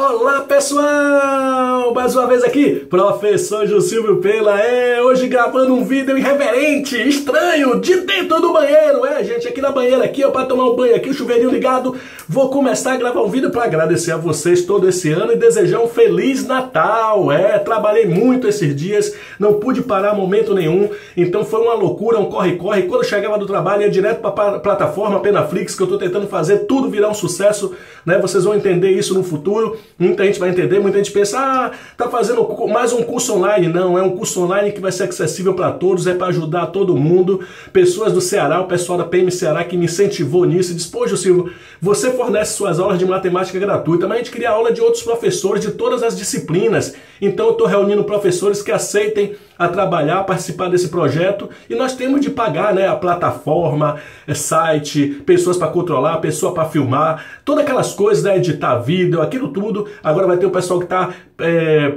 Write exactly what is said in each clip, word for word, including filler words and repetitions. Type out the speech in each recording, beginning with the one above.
Olá pessoal, mais uma vez aqui, professor Jussilvio Pena, é, hoje gravando um vídeo irreverente, estranho, de dentro do banheiro, é gente, aqui na banheira aqui, ó, pra tomar um banho aqui, o chuveirinho ligado, vou começar a gravar um vídeo pra agradecer a vocês todo esse ano e desejar um Feliz Natal, é, trabalhei muito esses dias, não pude parar momento nenhum, então foi uma loucura, um corre-corre, quando eu chegava do trabalho ia direto pra plataforma Penaflix, que eu tô tentando fazer tudo virar um sucesso, né, vocês vão entender isso no futuro. Muita gente vai entender, muita gente pensa, ah, tá fazendo mais um curso online. Não, é um curso online que vai ser acessível para todos, é para ajudar todo mundo. Pessoas do Ceará, o pessoal da P M Ceará que me incentivou nisso e disse, pô, Jussilvio, você fornece suas aulas de matemática gratuita, mas a gente queria aula de outros professores de todas as disciplinas. Então eu estou reunindo professores que aceitem a trabalhar, a participar desse projeto, e nós temos de pagar, né, a plataforma, site, pessoas para controlar, pessoa para filmar, todas aquelas coisas, né, editar vídeo, aquilo tudo. Agora vai ter o pessoal que está é,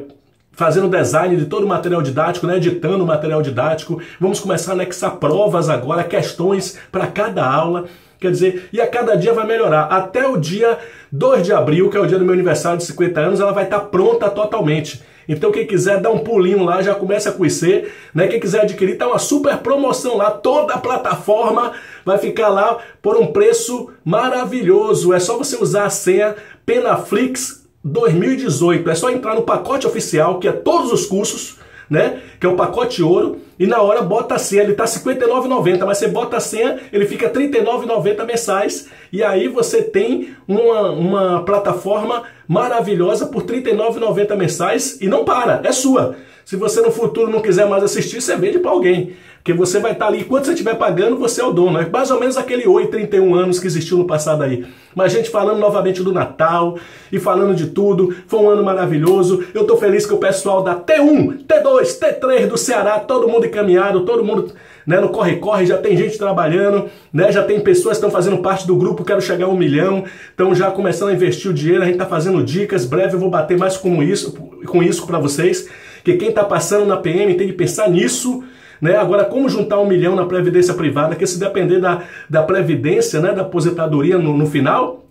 fazendo design de todo o material didático, né? Editando o material didático. Vamos começar a anexar provas agora, questões para cada aula. Quer dizer, e a cada dia vai melhorar. Até o dia dois de abril, que é o dia do meu aniversário de cinquenta anos, ela vai estar tá pronta totalmente. Então quem quiser dar um pulinho lá, já começa a conhecer, né? Quem quiser adquirir, tá uma super promoção lá, toda a plataforma vai ficar lá por um preço maravilhoso. É só você usar a senha Penaflix dois mil e dezoito, é só entrar no pacote oficial, que é todos os cursos, né, que é o pacote ouro, e na hora bota a senha, ele tá cinquenta e nove reais e noventa centavos, mas você bota a senha, ele fica trinta e nove reais e noventa centavos mensais, e aí você tem uma, uma plataforma maravilhosa por trinta e nove reais e noventa centavos mensais, e não para, é sua. Se você no futuro não quiser mais assistir, você vende para alguém, porque você vai estar tá ali, enquanto você estiver pagando, você é o dono, é mais ou menos aquele oi trinta e um anos que existiu no passado aí. Mas, gente, falando novamente do Natal e falando de tudo, foi um ano maravilhoso. Eu tô feliz que o pessoal da T um, T dois, T três do Ceará, todo mundo encaminhado, todo mundo, né, no corre-corre, já tem gente trabalhando, né, já tem pessoas que estão fazendo parte do grupo, quero chegar a um milhão, estão já começando a investir o dinheiro, a gente tá fazendo dicas, breve eu vou bater mais com isso, com isso pra vocês, que quem tá passando na P M tem que pensar nisso, né? Agora, como juntar um milhão na Previdência Privada, que se depender da, da Previdência, né, da aposentadoria no, no final,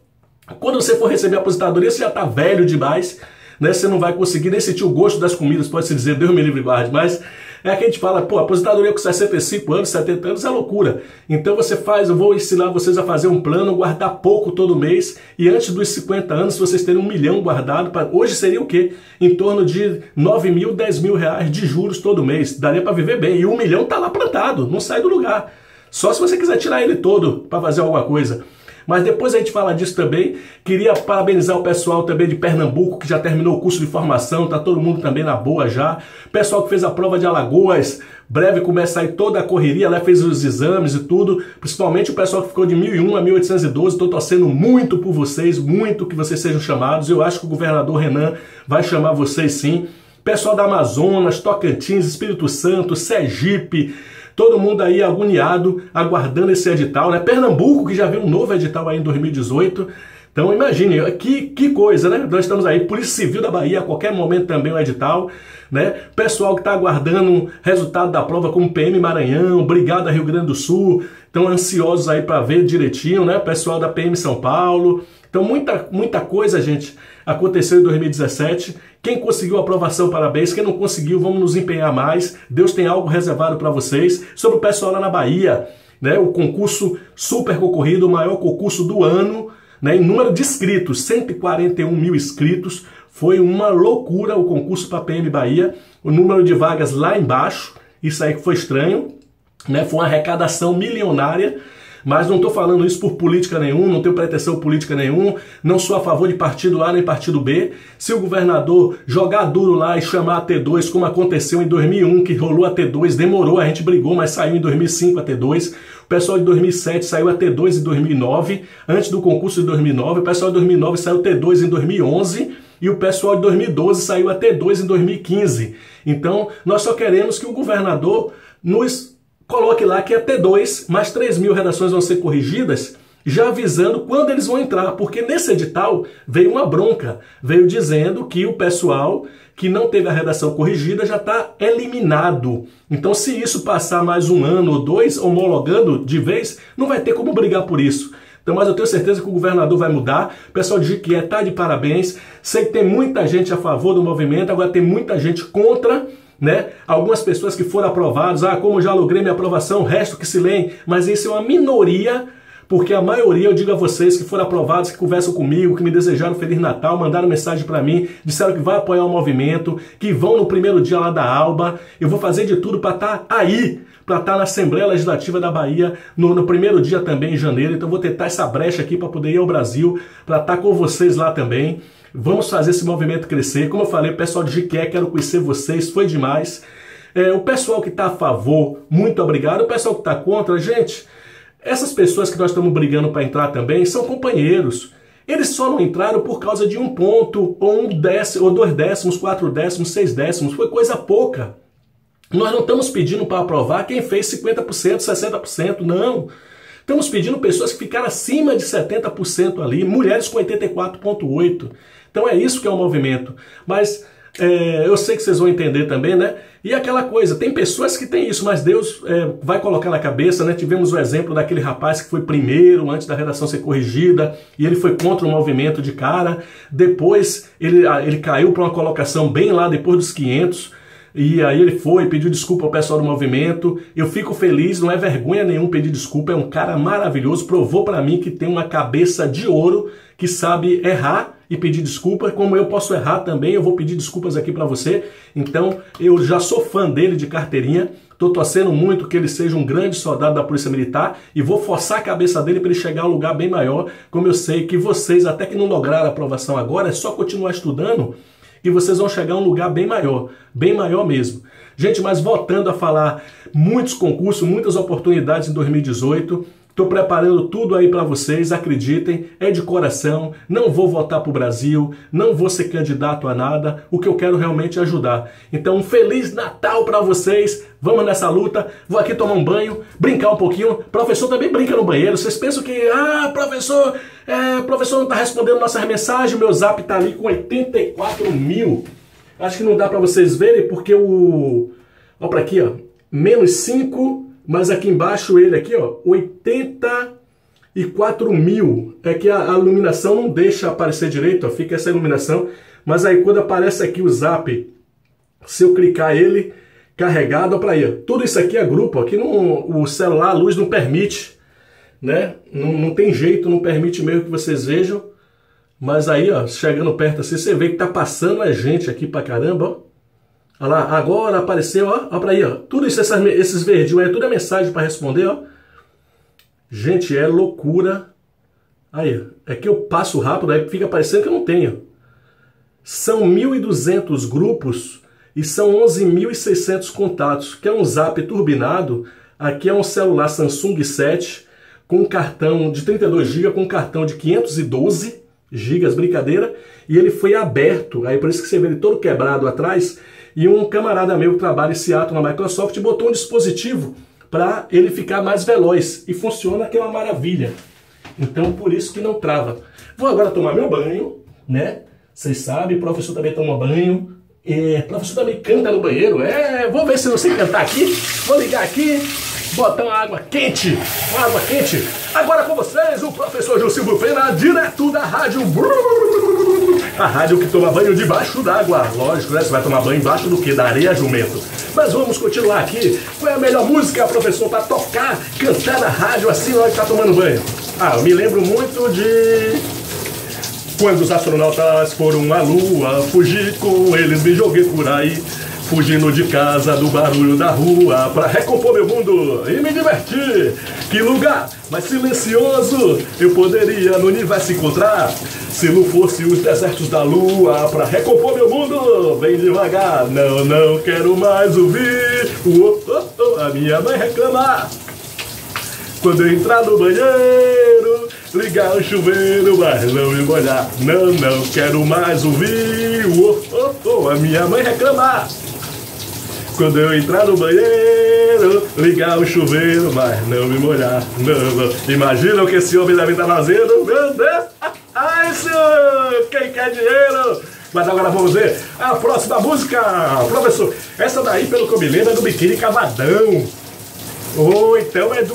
quando você for receber a aposentadoria, você já está velho demais, né? Você não vai conseguir nem sentir o gosto das comidas, pode-se dizer, Deus me livre guarde, mas é que a gente fala, pô, aposentadoria com sessenta e cinco anos, setenta anos é loucura. Então você faz, eu vou ensinar vocês a fazer um plano, guardar pouco todo mês, e antes dos cinquenta anos, se vocês terem um milhão guardado, pra, hoje seria o quê? Em torno de nove mil, dez mil reais de juros todo mês. Daria para viver bem, e um milhão tá lá plantado, não sai do lugar. Só se você quiser tirar ele todo para fazer alguma coisa. Mas depois a gente fala disso também. Queria parabenizar o pessoal também de Pernambuco, que já terminou o curso de formação, tá todo mundo também na boa já. Pessoal que fez a prova de Alagoas, breve começa aí toda a correria, lá fez os exames e tudo. Principalmente o pessoal que ficou de mil e um a mil oitocentos e doze, tô torcendo muito por vocês, muito que vocês sejam chamados. Eu acho que o governador Renan vai chamar vocês sim. Pessoal da Amazonas, Tocantins, Espírito Santo, Sergipe, todo mundo aí agoniado, aguardando esse edital, né? Pernambuco, que já veio um novo edital aí em dois mil e dezoito. Então, imagine, que, que coisa, né? Nós estamos aí, Polícia Civil da Bahia, a qualquer momento também um edital, né? Pessoal que está aguardando resultado da prova, como P M Maranhão, Brigada Rio Grande do Sul, estão ansiosos aí para ver direitinho, né? Pessoal da P M São Paulo. Então, muita, muita coisa, gente, aconteceu em dois mil e dezessete. Quem conseguiu a aprovação, parabéns. Quem não conseguiu, vamos nos empenhar mais. Deus tem algo reservado para vocês. Sobre o pessoal lá na Bahia, né? O concurso super concorrido, o maior concurso do ano, né, em número de inscritos, cento e quarenta e um mil inscritos, foi uma loucura o concurso para a P M Bahia, o número de vagas lá embaixo, isso aí que foi estranho, né, foi uma arrecadação milionária, mas não estou falando isso por política nenhuma, não tenho pretensão política nenhuma, não sou a favor de partido A nem partido B, se o governador jogar duro lá e chamar a T dois, como aconteceu em dois mil e um, que rolou a T dois, demorou, a gente brigou, mas saiu em dois mil e cinco a T dois, o pessoal de dois mil e sete saiu a T dois em dois mil e nove, antes do concurso de dois mil e nove, o pessoal de dois mil e nove saiu T dois em dois mil e onze e o pessoal de dois mil e doze saiu a T dois em dois mil e quinze. Então, nós só queremos que o governador nos coloque lá que é T dois, mais três mil redações vão ser corrigidas, já avisando quando eles vão entrar, porque nesse edital veio uma bronca, veio dizendo que o pessoal que não teve a redação corrigida já está eliminado. Então, se isso passar mais um ano ou dois, homologando de vez, não vai ter como brigar por isso. Então, mas eu tenho certeza que o governador vai mudar. O pessoal de Jequié está de parabéns. Sei que tem muita gente a favor do movimento, agora tem muita gente contra, né? Algumas pessoas que foram aprovadas, ah, como já logrei minha aprovação, o resto que se leem. Mas isso é uma minoria, porque a maioria, eu digo a vocês, que foram aprovados, que conversam comigo, que me desejaram Feliz Natal, mandaram mensagem para mim, disseram que vai apoiar o movimento, que vão no primeiro dia lá da Alba. Eu vou fazer de tudo para estar aí, para estar na Assembleia Legislativa da Bahia, no, no primeiro dia também, em janeiro. Então vou tentar essa brecha aqui para poder ir ao Brasil, para estar com vocês lá também. Vamos fazer esse movimento crescer. Como eu falei, o pessoal de Jequié, quero conhecer vocês, foi demais. É, o pessoal que está a favor, muito obrigado. O pessoal que está contra, gente, essas pessoas que nós estamos brigando para entrar também são companheiros. Eles só não entraram por causa de um ponto, ou um décimo, ou dois décimos, quatro décimos, seis décimos. Foi coisa pouca. Nós não estamos pedindo para aprovar quem fez cinquenta por cento, sessenta por cento, não. Estamos pedindo pessoas que ficaram acima de setenta por cento ali, mulheres com oitenta e quatro vírgula oito por cento. Então é isso que é o movimento. Mas é, eu sei que vocês vão entender também, né? E aquela coisa, tem pessoas que tem isso, mas Deus é, vai colocar na cabeça, né? Tivemos o exemplo daquele rapaz que foi primeiro, antes da redação ser corrigida, e ele foi contra o movimento de cara. Depois ele, ele caiu para uma colocação bem lá, depois dos quinhentos, e aí ele foi, pediu desculpa ao pessoal do movimento. Eu fico feliz, não é vergonha nenhum pedir desculpa, é um cara maravilhoso, provou para mim que tem uma cabeça de ouro, que sabe errar e pedir desculpa. Como eu posso errar também, eu vou pedir desculpas aqui para você. Então eu já sou fã dele de carteirinha, tô torcendo muito que ele seja um grande soldado da Polícia Militar e vou forçar a cabeça dele para ele chegar a um lugar bem maior, como eu sei que vocês, até que não lograram a aprovação agora, é só continuar estudando e vocês vão chegar a um lugar bem maior, bem maior mesmo. Gente, mas voltando a falar, muitos concursos, muitas oportunidades em dois mil e dezoito, estou preparando tudo aí para vocês, acreditem, é de coração, não vou votar para o Brasil, não vou ser candidato a nada, o que eu quero realmente é ajudar. Então, um Feliz Natal para vocês, vamos nessa luta, vou aqui tomar um banho, brincar um pouquinho, professor também brinca no banheiro, vocês pensam que, ah, professor, é, professor não está respondendo nossas mensagens, meu zap está ali com oitenta e quatro mil, acho que não dá para vocês verem, porque o, ó para aqui, ó, menos cinco... Mas aqui embaixo ele aqui, ó, oitenta e quatro mil. É que a, a iluminação não deixa aparecer direito, ó, fica essa iluminação. Mas aí quando aparece aqui o zap, se eu clicar ele, carregado, ó, pra aí, ó. Tudo isso aqui é grupo, ó, aqui não, o celular, a luz não permite, né? Não, não tem jeito, não permite mesmo que vocês vejam. Mas aí, ó, chegando perto assim, você vê que tá passando a gente aqui pra caramba, ó. Olha lá, agora apareceu, ó, ó pra aí, ó. Tudo isso, essas, esses verdinhos aí, tudo é mensagem para responder, ó. Gente, é loucura. Aí, é que eu passo rápido, aí fica parecendo que eu não tenho. São mil e duzentos grupos e são onze mil e seiscentos contatos, que é um zap turbinado. Aqui é um celular Samsung sete, com cartão de trinta e dois gigas, com cartão de quinhentos e doze gigas, brincadeira. E ele foi aberto, aí por isso que você vê ele todo quebrado atrás. E um camarada meu que trabalha em Seattle na Microsoft botou um dispositivo para ele ficar mais veloz. E funciona, que é uma maravilha. Então, por isso que não trava. Vou agora tomar meu banho, né? Vocês sabem, o professor também toma banho. É, o professor também canta no banheiro. É, vou ver se eu sei cantar aqui. Vou ligar aqui, botar uma água quente. Uma água quente. Agora com vocês, o professor Jussilvio Pena, direto da rádio... A rádio que toma banho debaixo d'água. Lógico, né? Você vai tomar banho embaixo do que? Da areia, jumento. Mas vamos continuar aqui. Qual é a melhor música, professor, para tocar, cantar na rádio assim na hora que tá tomando banho? Ah, eu me lembro muito de... Quando os astronautas foram à lua, fugi com eles, me joguei por aí, fugindo de casa, do barulho da rua, pra recompor meu mundo e me divertir. Que lugar mais silencioso eu poderia no universo encontrar, se não fosse os desertos da lua, pra recompor meu mundo. Vem devagar, não, não quero mais ouvir o, oh, oh, a minha mãe reclamar. Quando eu entrar no banheiro, ligar o chuveiro, mas não me molhar. Não, não quero mais ouvir o, oh, oh, a minha mãe reclamar. Quando eu entrar no banheiro, ligar o chuveiro, mas não me molhar. Não, não. Imagina o que esse homem deve estar fazendo. Meu Deus! Ai, senhor! Quem quer dinheiro? Mas agora vamos ver a próxima música. Professor, essa daí, pelo que eu me lembro, é do Biquíni Cavadão. Ou então é do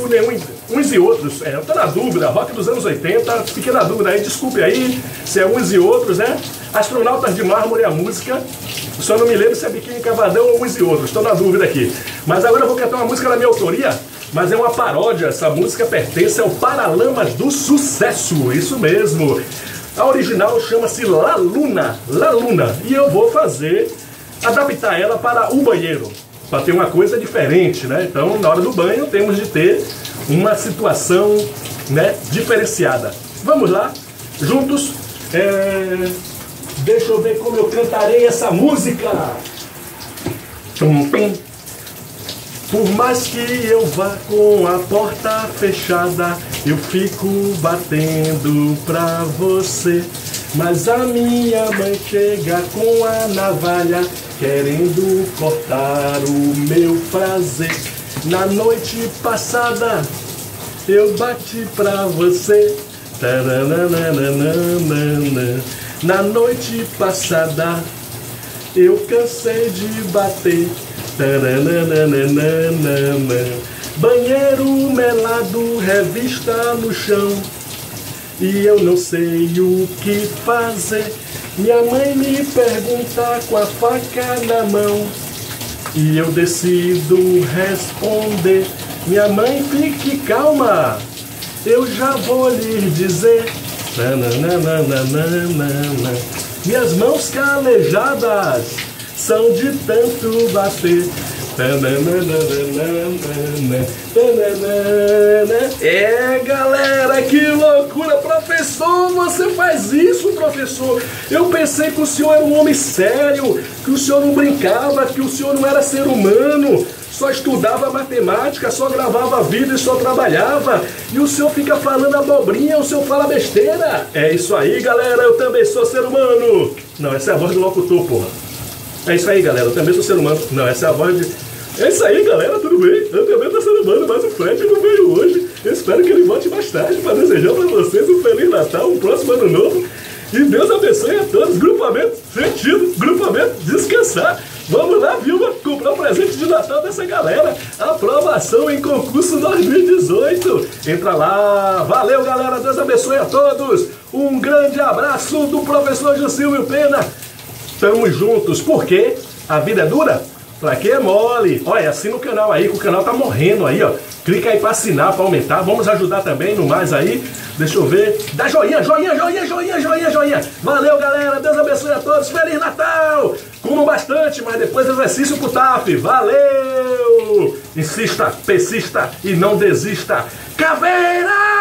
Uns e Outros. É, eu tô na dúvida, rock dos anos oitenta, fiquei na dúvida aí, desculpe aí se é Uns e Outros, né? Astronautas de Mármore é a música, só não me lembro se é Biquíni Cavadão ou Uns e Outros, tô na dúvida aqui. Mas agora eu vou cantar uma música da minha autoria, mas é uma paródia, essa música pertence ao Paralamas do Sucesso, isso mesmo. A original chama-se La Luna, La Luna, e eu vou fazer, adaptar ela para o banheiro. Para ter uma coisa diferente, né? Então, na hora do banho, temos de ter uma situação, né, diferenciada. Vamos lá, juntos. É... Deixa eu ver como eu cantarei essa música. Por mais que eu vá com a porta fechada, eu fico batendo pra você. Mas a minha mãe chega com a navalha, querendo cortar o meu prazer. Na noite passada eu bati pra você. Na noite passada eu cansei de bater. Banheiro melado, revista no chão, e eu não sei o que fazer. Minha mãe me pergunta com a faca na mão, e eu decido responder. Minha mãe, fique calma, eu já vou lhe dizer. Nananana. Minhas mãos calejadas são de tanto bater. É, galera, que loucura, professor, você faz isso, professor? Eu pensei que o senhor era um homem sério, que o senhor não brincava, que o senhor não era ser humano, só estudava matemática, só gravava vídeo e só trabalhava, e o senhor fica falando abobrinha, o senhor fala besteira. É isso aí, galera, eu também sou ser humano. Não, essa é a voz do locutor, porra. É isso aí, galera, eu também sou ser humano. Não, essa é a voz de... É isso aí, galera, tudo bem? Eu também tô ser humano, mas o Fred não veio hoje. Eu espero que ele volte mais tarde para desejar para vocês um Feliz Natal, um próximo Ano Novo. E Deus abençoe a todos. Grupamento sentido, grupamento descansar. Vamos lá, Vilma, comprar o presente de Natal dessa galera. Aprovação em concurso dois mil e dezoito. Entra lá. Valeu, galera, Deus abençoe a todos. Um grande abraço do professor Jussilvio Pena. Estamos juntos, porque a vida é dura, pra que é mole. Olha, assina o canal aí, que o canal tá morrendo aí, ó. Clica aí pra assinar, pra aumentar. Vamos ajudar também no mais aí. Deixa eu ver. Dá joinha, joinha, joinha, joinha, joinha, joinha. Valeu, galera. Deus abençoe a todos. Feliz Natal. Comam bastante, mas depois exercício pro T A F. Valeu. Insista, persista e não desista. Caveira!